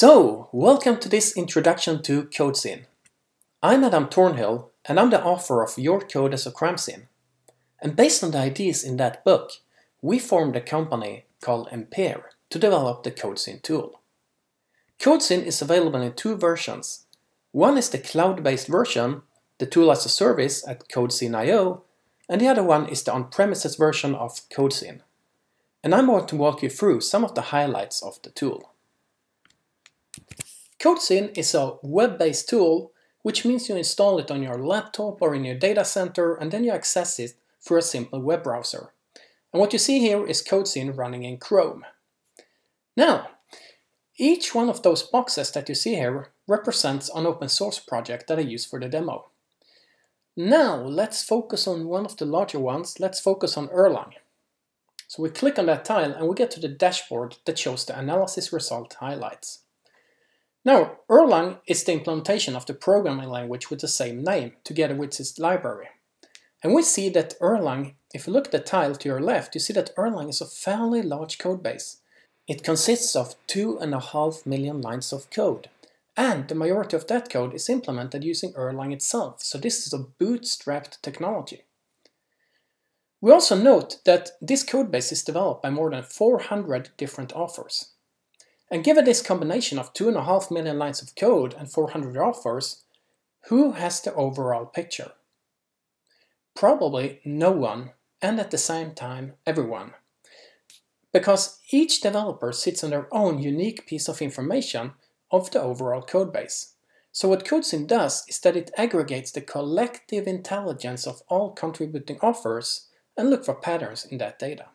So, welcome to this introduction to CodeScene. I'm Adam Thornhill, and I'm the author of Your Code as a Crime Scene. And based on the ideas in that book, we formed a company called Empear to develop the CodeScene tool. CodeScene is available in two versions. One is the cloud-based version, the tool as a service at CodeScene.io, and the other one is the on-premises version of CodeScene. And I'm going to walk you through some of the highlights of the tool. CodeScene is a web-based tool, which means you install it on your laptop or in your data center, and then you access it through a simple web browser. And what you see here is CodeScene running in Chrome. Now, each one of those boxes that you see here represents an open source project that I use for the demo. Now, let's focus on one of the larger ones. Let's focus on Erlang. So we click on that tile and we get to the dashboard that shows the analysis result highlights. Now, Erlang is the implementation of the programming language with the same name, together with its library. And we see that Erlang, if you look at the tile to your left, you see that Erlang is a fairly large code base. It consists of 2.5 million lines of code. And the majority of that code is implemented using Erlang itself, so this is a bootstrapped technology. We also note that this code base is developed by more than 400 different authors. And given this combination of 2.5 million lines of code and 400 authors, who has the overall picture? Probably no one, and at the same time, everyone. Because each developer sits on their own unique piece of information of the overall codebase. So what CodeScene does is that it aggregates the collective intelligence of all contributing authors and looks for patterns in that data.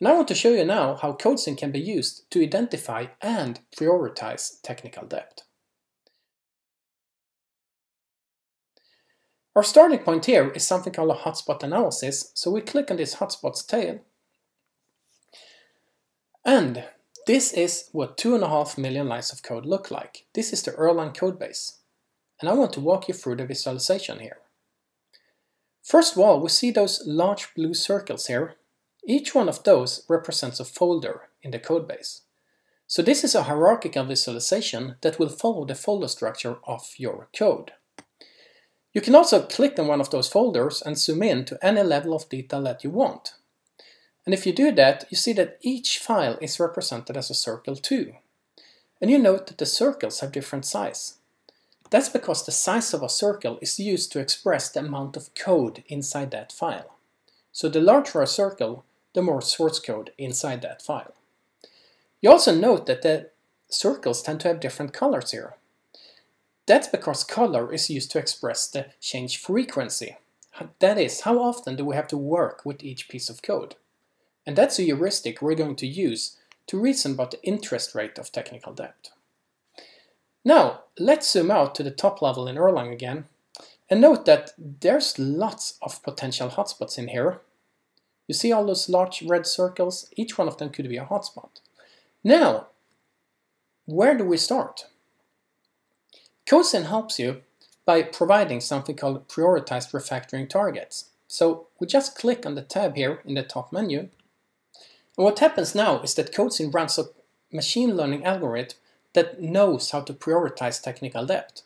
And I want to show you now how CodeScene can be used to identify and prioritize technical debt. Our starting point here is something called a hotspot analysis, so we click on this hotspot's tail. And this is what 2.5 million lines of code look like. This is the Erlang codebase. And I want to walk you through the visualization here. First of all, we see those large blue circles here. Each one of those represents a folder in the codebase. So this is a hierarchical visualization that will follow the folder structure of your code. You can also click on one of those folders and zoom in to any level of detail that you want. And if you do that, you see that each file is represented as a circle too. And you note that the circles have different size. That's because the size of a circle is used to express the amount of code inside that file. So the larger a circle, the more source code inside that file. You also note that the circles tend to have different colors here. That's because color is used to express the change frequency. That is, how often do we have to work with each piece of code? And that's a heuristic we're going to use to reason about the interest rate of technical debt. Now, let's zoom out to the top level in Erlang again. And note that there's lots of potential hotspots in here. You see all those large red circles? Each one of them could be a hotspot. Now, where do we start? CodeScene helps you by providing something called prioritized refactoring targets. So we just click on the tab here in the top menu. And what happens now is that CodeScene runs a machine learning algorithm that knows how to prioritize technical debt.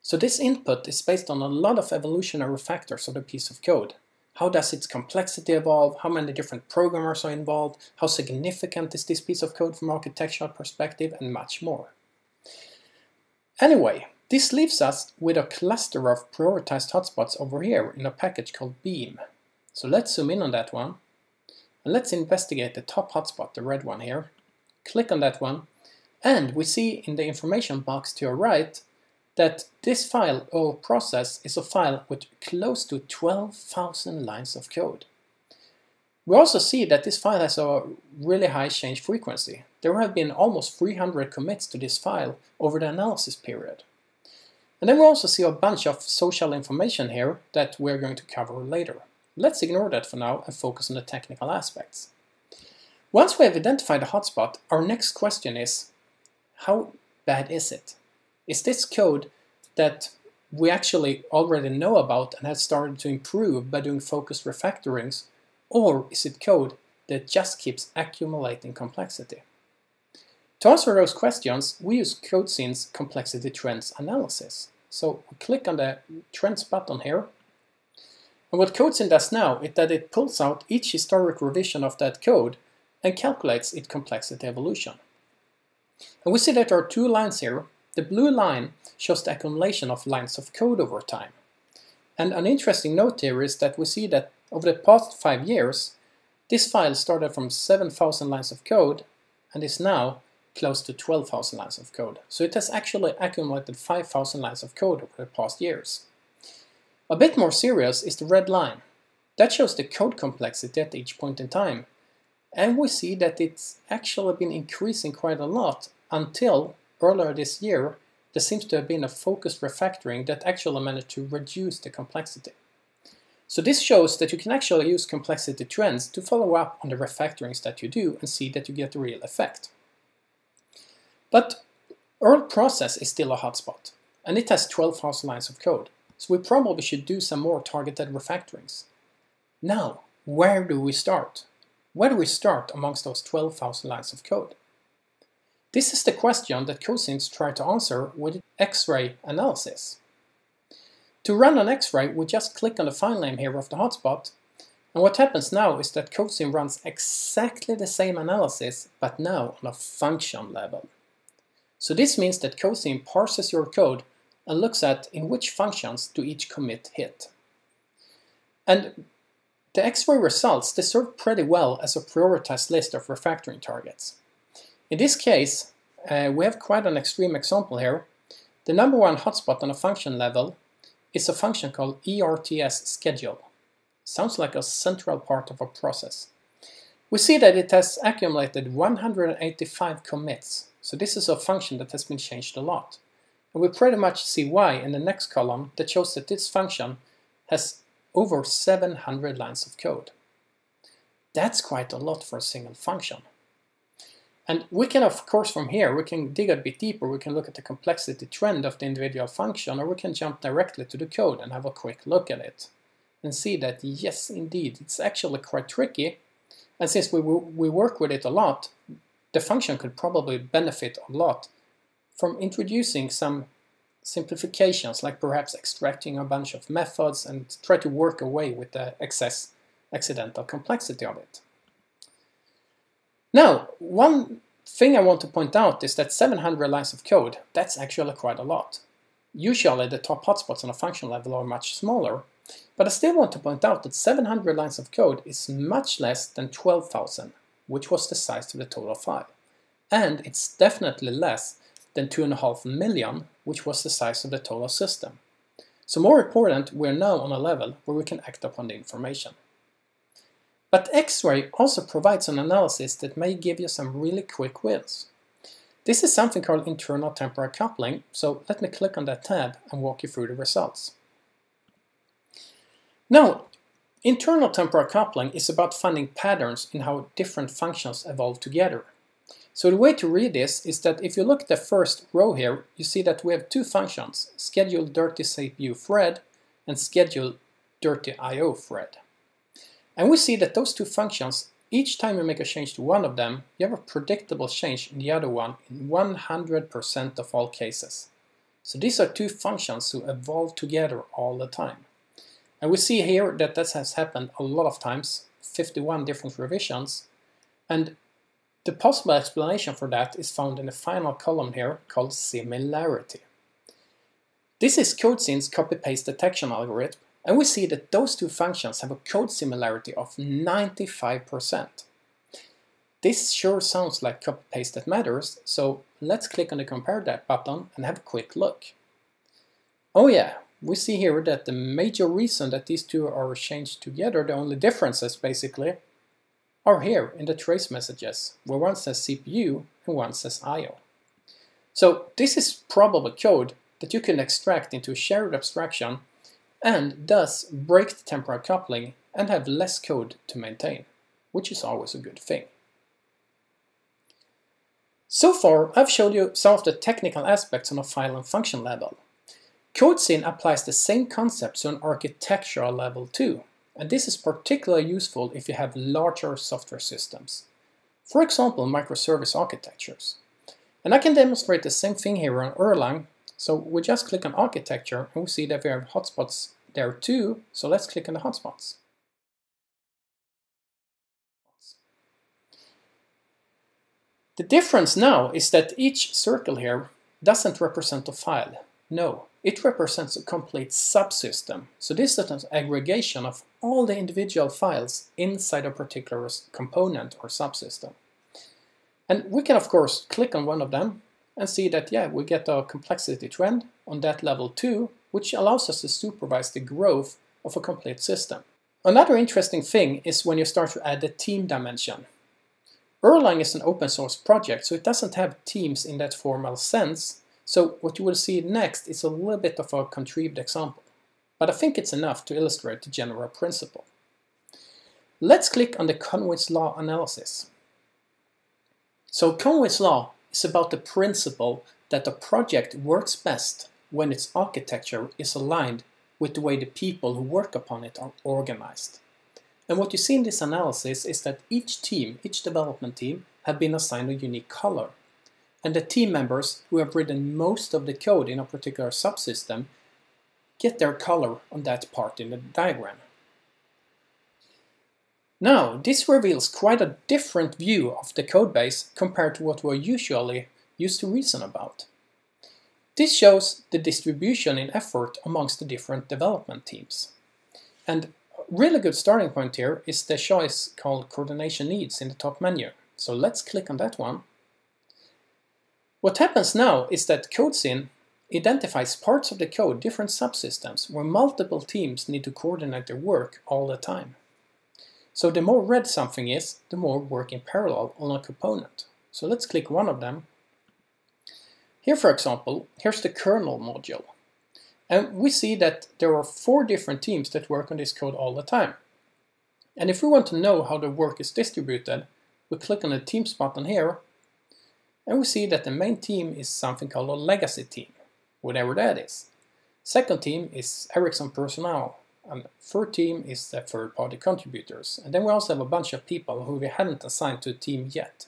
So this input is based on a lot of evolutionary factors of the piece of code. How does its complexity evolve? How many different programmers are involved? How significant is this piece of code from an architectural perspective? And much more. Anyway, this leaves us with a cluster of prioritized hotspots over here in a package called Beam. So let's zoom in on that one. And let's investigate the top hotspot, the red one here. Click on that one. And we see in the information box to your right that this file or process is a file with close to 12,000 lines of code. We also see that this file has a really high change frequency. There have been almost 300 commits to this file over the analysis period. And then we also see a bunch of social information here that we're going to cover later. Let's ignore that for now and focus on the technical aspects. Once we have identified a hotspot, our next question is, how bad is it? Is this code that we actually already know about and have started to improve by doing focused refactorings, or is it code that just keeps accumulating complexity? To answer those questions, we use CodeScene's complexity trends analysis. So we click on the trends button here. And what CodeScene does now is that it pulls out each historic revision of that code and calculates its complexity evolution. And we see that there are two lines here. The blue line shows the accumulation of lines of code over time. And an interesting note here is that we see that over the past 5 years, this file started from 7,000 lines of code and is now close to 12,000 lines of code. So it has actually accumulated 5,000 lines of code over the past years. A bit more serious is the red line. That shows the code complexity at each point in time. And we see that it's actually been increasing quite a lot until earlier this year there seems to have been a focused refactoring that actually managed to reduce the complexity. So this shows that you can actually use complexity trends to follow up on the refactorings that you do and see that you get the real effect. But ERL process is still a hotspot, and it has 12,000 lines of code, so we probably should do some more targeted refactorings. Now, where do we start? Where do we start amongst those 12,000 lines of code? This is the question that CodeScene's try to answer with X-ray analysis. To run an X-ray, we just click on the file name here of the hotspot, and what happens now is that CodeScene runs exactly the same analysis, but now on a function level. So this means that CodeScene parses your code and looks at in which functions do each commit hit. And the X-ray results, they serve pretty well as a prioritized list of refactoring targets. In this case, we have quite an extreme example here. The number one hotspot on a function level is a function called ERTS_schedule. Sounds like a central part of a process. We see that it has accumulated 185 commits. So this is a function that has been changed a lot. And we pretty much see why in the next column that shows that this function has over 700 lines of code. That's quite a lot for a single function. And we can, of course, from here, we can dig a bit deeper. We can look at the complexity trend of the individual function, or we can jump directly to the code and have a quick look at it and see that, yes, indeed, it's actually quite tricky. And since we work with it a lot, the function could probably benefit a lot from introducing some simplifications, like perhaps extracting a bunch of methods and try to work away with the excess accidental complexity of it. Now, one thing I want to point out is that 700 lines of code, that's actually quite a lot. Usually the top hotspots on a function level are much smaller, but I still want to point out that 700 lines of code is much less than 12,000. Which was the size of the total file. And it's definitely less than 2.5 million, which was the size of the total system. So more important, we're now on a level where we can act upon the information. But X-ray also provides an analysis that may give you some really quick wins. This is something called internal temporal coupling, so let me click on that tab and walk you through the results. Now, internal temporal coupling is about finding patterns in how different functions evolve together. So the way to read this is that if you look at the first row here, you see that we have two functions, schedule dirty CPU thread and schedule dirty IO thread. And we see that those two functions, each time you make a change to one of them, you have a predictable change in the other one in 100% of all cases. So these are two functions who evolve together all the time. And we see here that this has happened a lot of times, 51 different revisions. And the possible explanation for that is found in the final column here called similarity. This is CodeScene's copy-paste detection algorithm, and we see that those two functions have a code similarity of 95%. This sure sounds like copy-paste that matters, so let's click on the compare that button and have a quick look. Oh yeah! We see here that the major reason that these two are changed together, the only differences basically, are here in the trace messages, where one says CPU and one says IO. So this is probably code that you can extract into a shared abstraction and thus break the temporal coupling and have less code to maintain, which is always a good thing. So far, I've showed you some of the technical aspects on a file and function level. CodeScene applies the same concepts on an architectural level too, and this is particularly useful if you have larger software systems. For example, microservice architectures. And I can demonstrate the same thing here on Erlang. So we just click on architecture and we see that we have hotspots there too. So let's click on the hotspots. The difference now is that each circle here doesn't represent a file. No, it represents a complete subsystem. So this is an aggregation of all the individual files inside a particular component or subsystem. And we can of course click on one of them and see that, yeah, we get a complexity trend on that level too, which allows us to supervise the growth of a complete system. Another interesting thing is when you start to add the team dimension. Erlang is an open source project, so it doesn't have teams in that formal sense. So what you will see next is a little bit of a contrived example, but I think it's enough to illustrate the general principle. Let's click on the Conway's Law analysis. So Conway's Law is about the principle that a project works best when its architecture is aligned with the way the people who work upon it are organized. And what you see in this analysis is that each development team, have been assigned a unique color. And the team members who have written most of the code in a particular subsystem get their color on that part in the diagram. Now, this reveals quite a different view of the code base compared to what we're usually used to reason about. This shows the distribution in effort amongst the different development teams. And really good starting point here is the choice called coordination needs in the top menu. So let's click on that one. What happens now is that CodeScene identifies parts of the code, different subsystems, where multiple teams need to coordinate their work all the time. So the more red something is, the more work in parallel on a component. So let's click one of them. Here, for example, here's the kernel module. And we see that there are 4 different teams that work on this code all the time. And if we want to know how the work is distributed, we click on the teams button here, and we see that the main team is something called a legacy team, whatever that is. Second team is Ericsson personnel, and third team is the third-party contributors. And then we also have a bunch of people who we hadn't assigned to a team yet.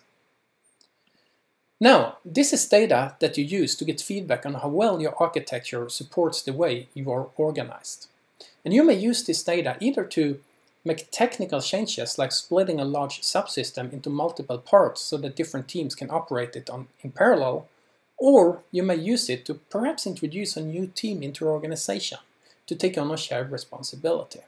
Now, this is data that you use to get feedback on how well your architecture supports the way you are organized. And you may use this data either to make technical changes like splitting a large subsystem into multiple parts so that different teams can operate it in parallel, or you may use it to perhaps introduce a new team into your organization to take on a shared responsibility.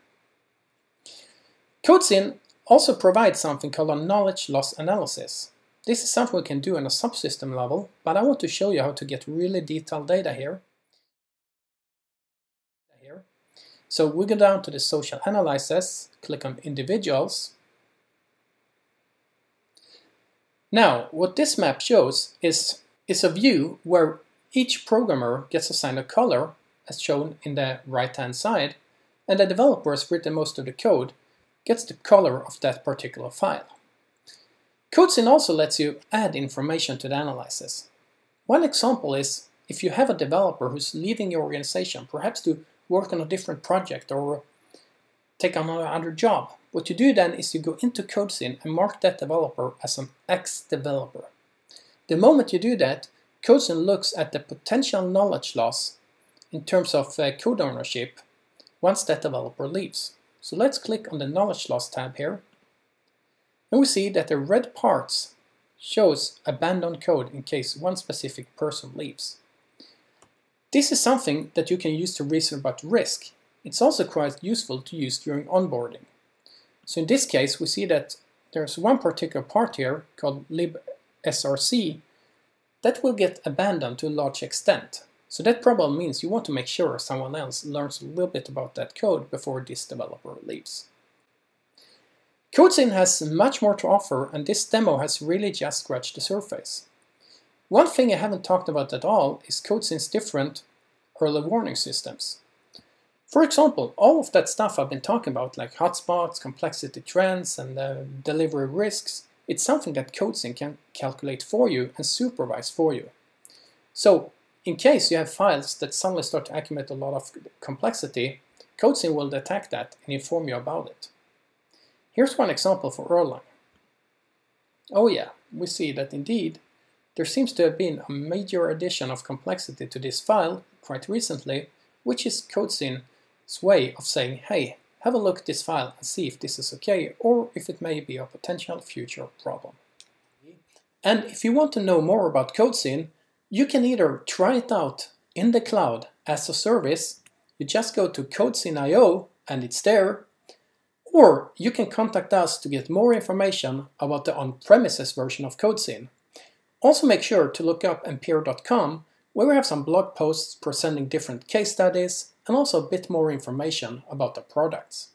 CodeScene also provides something called a knowledge loss analysis. This is something we can do on a subsystem level, but I want to show you how to get really detailed data here. So we go down to the social analysis, click on individuals. Now, what this map shows is a view where each programmer gets assigned a color, as shown in the right-hand side, and the developer has written most of the code, gets the color of that particular file. CodeScene also lets you add information to the analysis. One example is if you have a developer who's leaving your organization, perhaps to work on a different project or take on another job. What you do then is you go into CodeScene and mark that developer as an ex-developer. The moment you do that, CodeScene looks at the potential knowledge loss in terms of code ownership once that developer leaves. So let's click on the knowledge loss tab here. And we see that the red parts shows abandoned code in case one specific person leaves. This is something that you can use to reason about risk. It's also quite useful to use during onboarding. So in this case, we see that there's one particular part here called libsrc that will get abandoned to a large extent. So that probably means you want to make sure someone else learns a little bit about that code before this developer leaves. CodeScene has much more to offer, and this demo has really just scratched the surface. One thing I haven't talked about at all is CodeScene's different early warning systems. For example, all of that stuff I've been talking about, like hotspots, complexity trends, and delivery risks, it's something that CodeScene can calculate for you and supervise for you. So, in case you have files that suddenly start to accumulate a lot of complexity, CodeScene will detect that and inform you about it. Here's one example for Erlang. Oh yeah, we see that indeed There seems to have been a major addition of complexity to this file quite recently, which is CodeScene's way of saying, hey, have a look at this file and see if this is okay or if it may be a potential future problem. And if you want to know more about CodeScene, you can either try it out in the cloud as a service, you just go to CodeScene.io and it's there, or you can contact us to get more information about the on-premises version of CodeScene. Also make sure to look up Empear.com, where we have some blog posts presenting different case studies and also a bit more information about the products.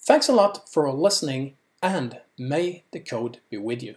Thanks a lot for listening, and may the code be with you.